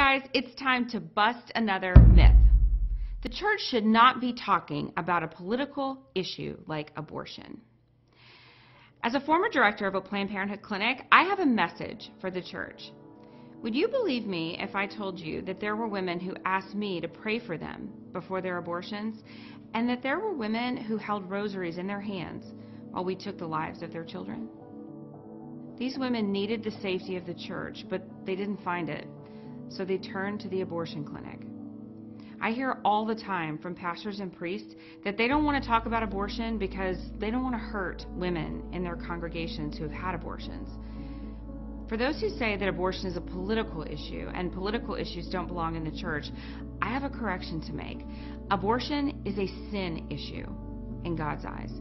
guys, it's time to bust another myth. The church should not be talking about a political issue like abortion. As a former director of a Planned Parenthood clinic, I have a message for the church. Would you believe me if I told you that there were women who asked me to pray for them before their abortions, and that there were women who held rosaries in their hands while we took the lives of their children? These women needed the safety of the church, but they didn't find it, so they turned to the abortion clinic. I hear all the time from pastors and priests that they don't want to talk about abortion because they don't want to hurt women in their congregations who have had abortions. For those who say that abortion is a political issue and political issues don't belong in the church, I have a correction to make. Abortion is a sin issue in God's eyes.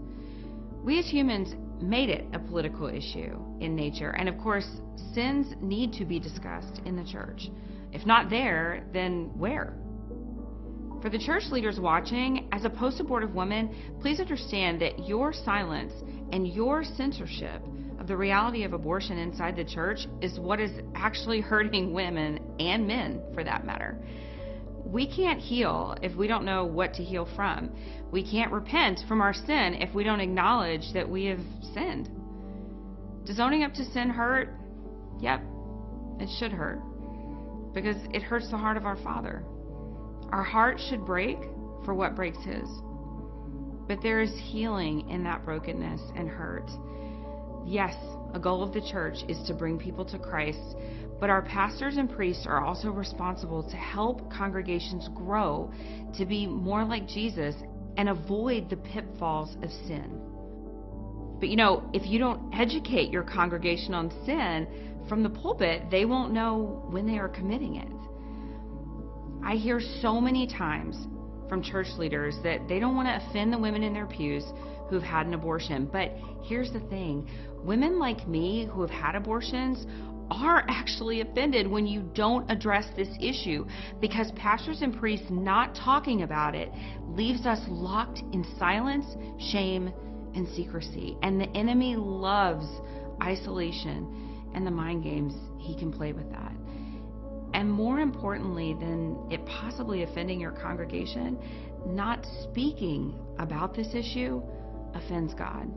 We as humans made it a political issue in nature, and of course, sins need to be discussed in the church. If not there, then where? For the church leaders watching, as a post-abortive woman, please understand that your silence and your censorship of the reality of abortion inside the church is what is actually hurting women and men, for that matter. We can't heal if we don't know what to heal from. We can't repent from our sin if we don't acknowledge that we have sinned. Does owning up to sin hurt? Yep, it should hurt, because it hurts the heart of our Father. Our heart should break for what breaks His. But there is healing in that brokenness and hurt. Yes, a goal of the church is to bring people to Christ, but our pastors and priests are also responsible to help congregations grow to be more like Jesus and avoid the pitfalls of sin. But if you don't educate your congregation on sin from the pulpit, they won't know when they are committing it. I hear so many times from church leaders that they don't want to offend the women in their pews who've had an abortion. But here's the thing. Women like me who have had abortions are actually offended when you don't address this issue, because pastors and priests not talking about it leaves us locked in silence, shame, and secrecy. And the enemy loves isolation and the mind games he can play with that. And more importantly than it possibly offending your congregation, not speaking about this issue offends God.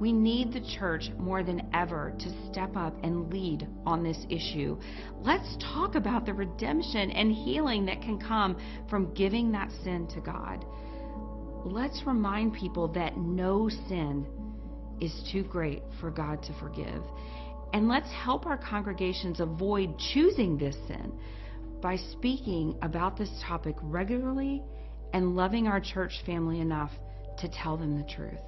We need the church more than ever to step up and lead on this issue. Let's talk about the redemption and healing that can come from giving that sin to God. Let's remind people that no sin is too great for God to forgive. And let's help our congregations avoid choosing this sin by speaking about this topic regularly and loving our church family enough to tell them the truth.